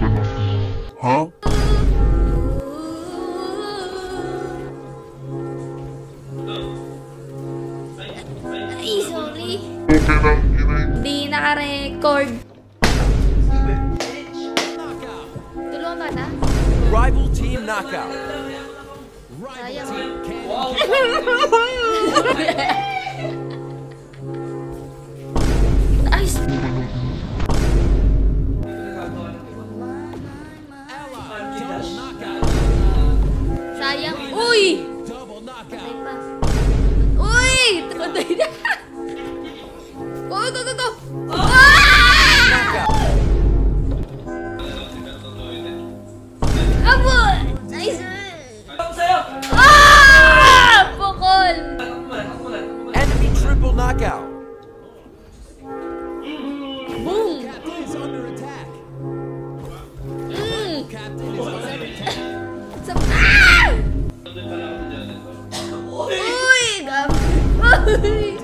Huh? Ay, sorry. Okay lang, hindi naka-record. Tulong ka na? Rival team knockout. Rival team knockout. Uy! Uy! Patay na! Uy! Go! Go! Go! Apo! Nice! Bukol! Enemy triple knockout! Boom! Captain is under attack! Captain is under attack! Uy, gabi! Uy!